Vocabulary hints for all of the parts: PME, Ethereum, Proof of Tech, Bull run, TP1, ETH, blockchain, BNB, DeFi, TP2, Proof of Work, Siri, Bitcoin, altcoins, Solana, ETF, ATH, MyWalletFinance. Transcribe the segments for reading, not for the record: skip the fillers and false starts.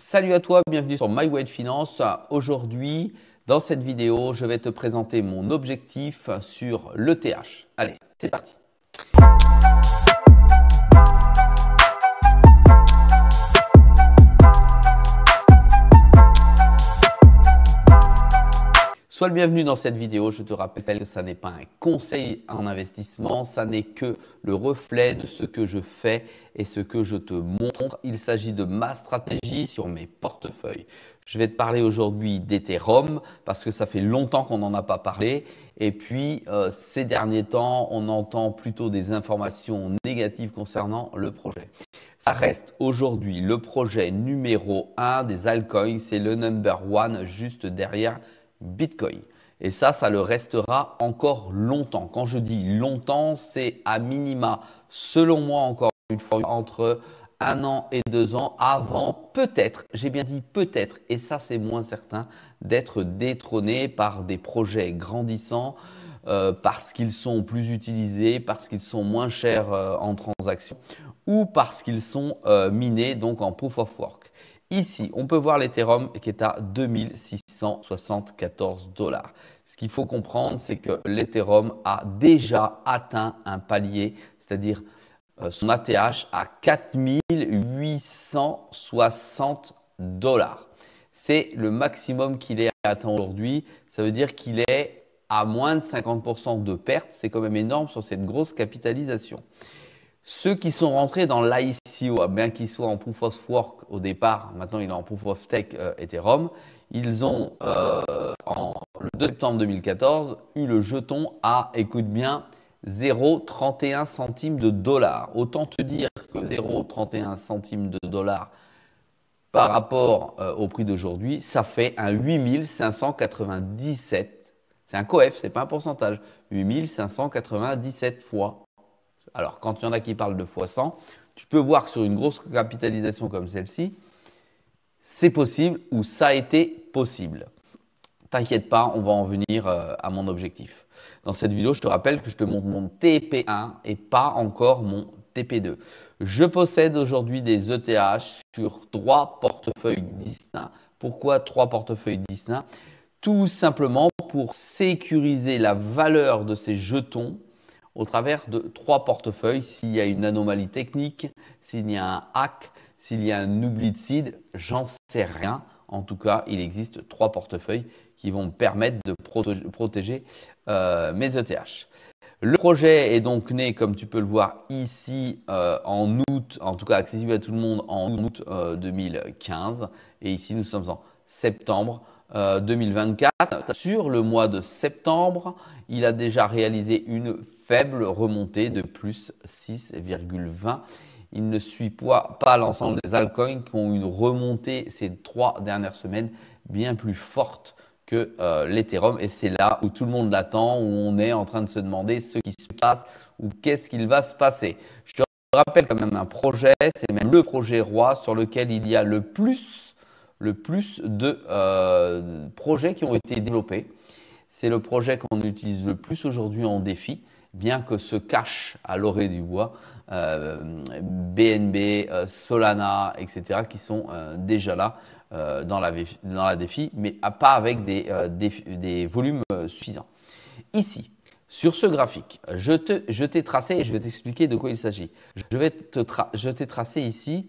Salut à toi, bienvenue sur MyWalletFinance. Aujourd'hui, dans cette vidéo, je vais te présenter mon objectif sur l'ETH. Allez, c'est parti. Sois le bienvenu dans cette vidéo. Je te rappelle que ça n'est pas un conseil en investissement, ça n'est que le reflet de ce que je fais et ce que je te montre. Il s'agit de ma stratégie sur mes portefeuilles. Je vais te parler aujourd'hui d'Ethereum parce que ça fait longtemps qu'on n'en a pas parlé. Et puis, ces derniers temps, on entend plutôt des informations négatives concernant le projet. Ça reste aujourd'hui le projet numéro 1 des altcoins. C'est le number 1 juste derrière Bitcoin. Et ça le restera encore longtemps. Quand je dis longtemps, c'est à minima, selon moi encore une fois, entre 1 an et 2 ans avant, peut-être, j'ai bien dit peut-être, et ça c'est moins certain, d'être détrôné par des projets grandissants parce qu'ils sont plus utilisés, parce qu'ils sont moins chers en transaction ou parce qu'ils sont minés, donc en Proof of Work. Ici, on peut voir l'Ethereum qui est à 2674 $. Ce qu'il faut comprendre, c'est que l'Ethereum a déjà atteint un palier, c'est-à-dire son ATH à 4860 $. C'est le maximum qu'il ait atteint aujourd'hui. Ça veut dire qu'il est à moins de 50% de perte. C'est quand même énorme sur cette grosse capitalisation. Ceux qui sont rentrés dans l'ICO, bien qu'ils soient en Proof of Work au départ, maintenant il est en Proof of Tech Ethereum, ils ont, le 2 septembre 2014, eu le jeton à, écoute bien, 0,31 centimes de dollars. Autant te dire que 0,31 centimes de dollars par rapport au prix d'aujourd'hui, ça fait un 8597, c'est un coef, c'est pas un pourcentage, 8597 fois. Alors, quand il y en a qui parlent de x100, tu peux voir que sur une grosse capitalisation comme celle-ci, c'est possible ou ça a été possible. T'inquiète pas, on va en venir à mon objectif. Dans cette vidéo, je te rappelle que je te montre mon TP1 et pas encore mon TP2. Je possède aujourd'hui des ETH sur 3 portefeuilles distincts. Pourquoi 3 portefeuilles distincts? Tout simplement pour sécuriser la valeur de ces jetons au travers de 3 portefeuilles. S'il y a une anomalie technique, s'il y a un hack, s'il y a un oubli de seed, j'en sais rien. En tout cas, il existe 3 portefeuilles qui vont me permettre de protéger mes ETH. Le projet est donc né, comme tu peux le voir ici, en août, en tout cas accessible à tout le monde en août 2015. Et ici, nous sommes en septembre 2024. Sur le mois de septembre, il a déjà réalisé une faible remontée de plus 6,20. Il ne suit pas l'ensemble des altcoins qui ont une remontée ces 3 dernières semaines bien plus forte que l'Ethereum. Et c'est là où tout le monde l'attend, où on est en train de se demander ce qui se passe ou qu'est-ce qu'il va se passer. Je te rappelle quand même un projet, c'est même le projet roi sur lequel il y a le plus de projets qui ont été développés. C'est le projet qu'on utilise le plus aujourd'hui en défi, bien que se cachent à l'orée du bois BNB, Solana, etc. qui sont déjà là dans la défi, mais pas avec des volumes suffisants. Ici, sur ce graphique, je t'ai tracé et je vais t'expliquer de quoi il s'agit. Je t'ai tracé ici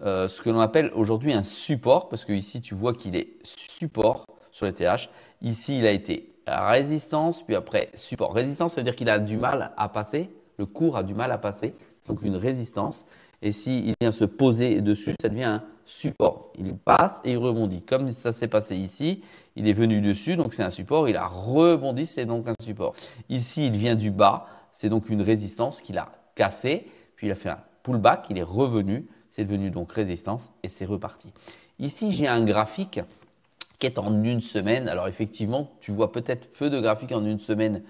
ce que l'on appelle aujourd'hui un support, parce que ici tu vois qu'il est support sur le TH. Ici, il a été résistance, puis après support. Résistance, ça veut dire qu'il a du mal à passer, le cours a du mal à passer, donc une résistance. Et s'il vient se poser dessus, ça devient un support. Il passe et il rebondit. Comme ça s'est passé ici, il est venu dessus, donc c'est un support, il a rebondi, c'est donc un support. Ici, il vient du bas, c'est donc une résistance qu'il a cassée, puis il a fait un pullback, il est revenu, c'est devenu donc résistance et c'est reparti. Ici, j'ai un graphique est en une semaine. Alors effectivement, tu vois peut-être peu de graphiques en une semaine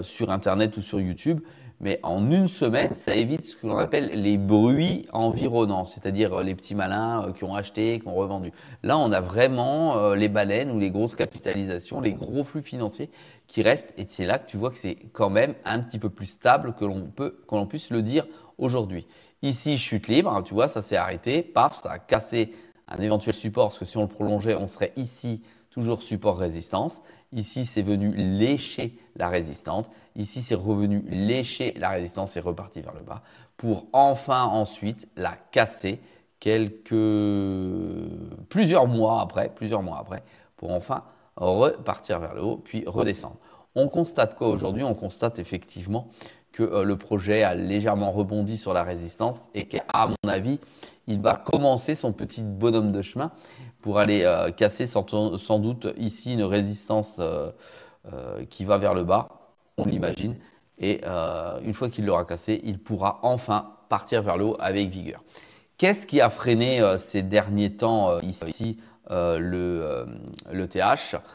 sur Internet ou sur YouTube, mais en une semaine, ça évite ce que l'on appelle les bruits environnants, c'est-à-dire les petits malins qui ont acheté, qui ont revendu. Là, on a vraiment les baleines ou les grosses capitalisations, les gros flux financiers qui restent, et c'est là que tu vois que c'est quand même un petit peu plus stable que l'on puisse le dire aujourd'hui. Ici, chute libre, hein, tu vois, ça s'est arrêté, paf, ça a cassé un éventuel support, parce que si on le prolongeait, on serait ici toujours support résistance. Ici, c'est venu lécher la résistante. Ici, c'est revenu lécher la résistance et reparti vers le bas pour enfin ensuite la casser plusieurs mois après pour enfin repartir vers le haut puis redescendre. On constate quoi aujourd'hui? On constate effectivement que le projet a légèrement rebondi sur la résistance et qu'à mon avis, il va commencer son petit bonhomme de chemin pour aller casser sans doute ici une résistance qui va vers le bas, on l'imagine. Et une fois qu'il l'aura cassé, il pourra enfin partir vers le haut avec vigueur. Qu'est-ce qui a freiné ces derniers temps ici l'ETH?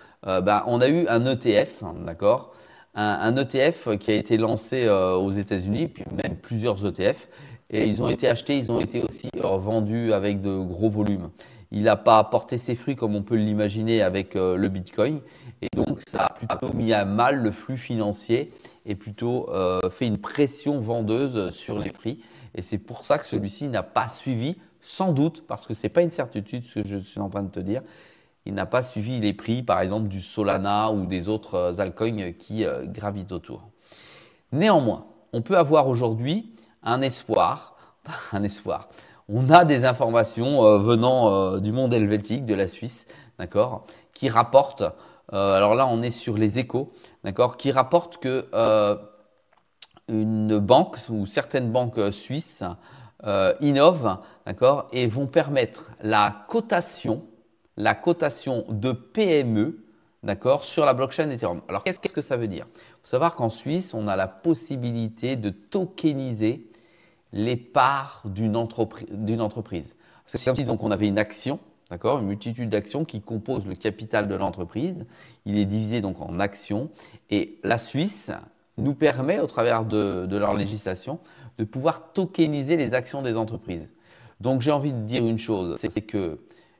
On a eu un ETF, d'accord? Un ETF qui a été lancé aux États-Unis, puis même plusieurs ETF, et ils ont été achetés, ils ont été aussi vendus avec de gros volumes. Il n'a pas porté ses fruits comme on peut l'imaginer avec le Bitcoin, et donc ça a plutôt mis à mal le flux financier et plutôt fait une pression vendeuse sur les prix. Et c'est pour ça que celui-ci n'a pas suivi, sans doute, parce que ce n'est pas une certitude ce que je suis en train de te dire. Il n'a pas suivi les prix, par exemple, du Solana ou des autres altcoins qui gravitent autour. Néanmoins, on peut avoir aujourd'hui un espoir. On a des informations venant du monde helvétique, de la Suisse, d'accord, qui rapportent, alors là, on est sur les échos, d'accord, qui rapportent que une banque ou certaines banques suisses innovent, d'accord, et vont permettre la cotation de PME, d'accord, sur la blockchain Ethereum. Alors, qu'est-ce que ça veut dire? Il faut savoir qu'en Suisse, on a la possibilité de tokeniser les parts d'une entreprise. C'est comme si donc, on avait une action, d'accord, une multitude d'actions qui composent le capital de l'entreprise. Il est divisé donc en actions et la Suisse nous permet, au travers de leur législation, de pouvoir tokeniser les actions des entreprises. Donc, j'ai envie de dire une chose, c'est que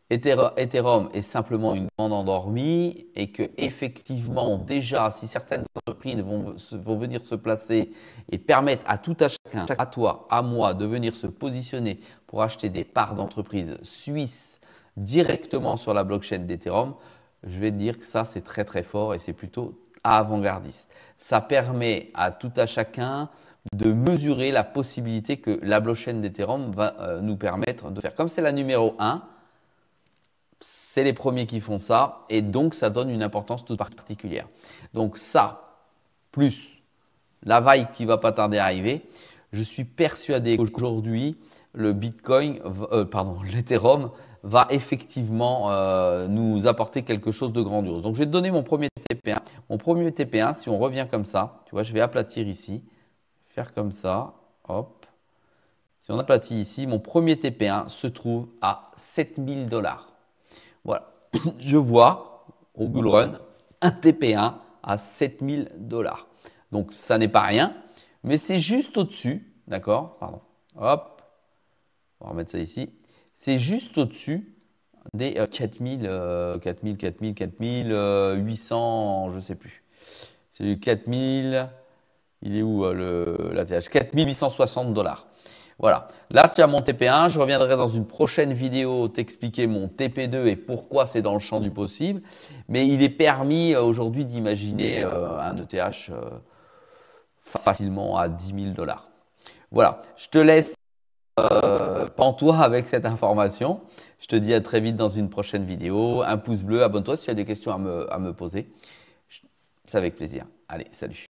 Ethereum est simplement une bande endormie et que effectivement déjà, si certaines entreprises vont venir se placer et permettre à tout à chacun, à toi, à moi, de venir se positionner pour acheter des parts d'entreprises suisses directement sur la blockchain d'Ethereum, je vais te dire que ça, c'est très très fort et c'est plutôt avant-gardiste. Ça permet à tout à chacun de mesurer la possibilité que la blockchain d'Ethereum va nous permettre de faire. Comme c'est la numéro 1, c'est les premiers qui font ça et donc ça donne une importance toute particulière. Donc ça, plus la vibe qui va pas tarder à arriver, je suis persuadé qu'aujourd'hui, l'Ethereum va effectivement nous apporter quelque chose de grandiose. Donc, je vais te donner mon premier TP1. Mon premier TP1, si on revient comme ça, tu vois, je vais aplatir ici, faire comme ça, hop. Si on aplatit ici, mon premier TP1 se trouve à 7000 $. Voilà, je vois au bull run un TP1 à 7000 $. Donc, ça n'est pas rien, mais c'est juste au-dessus, d'accord? Pardon, hop, on va remettre ça ici. C'est juste au-dessus des 4800, je ne sais plus. C'est du 4000, il est où l'ATH? 4860 $. Voilà, là tu as mon TP1, je reviendrai dans une prochaine vidéo t'expliquer mon TP2 et pourquoi c'est dans le champ du possible. Mais il est permis aujourd'hui d'imaginer un ETH facilement à 10 000 $. Voilà, je te laisse pantois avec cette information. Je te dis à très vite dans une prochaine vidéo. Un pouce bleu, abonne-toi si tu as des questions à me poser. C'est avec plaisir. Allez, salut.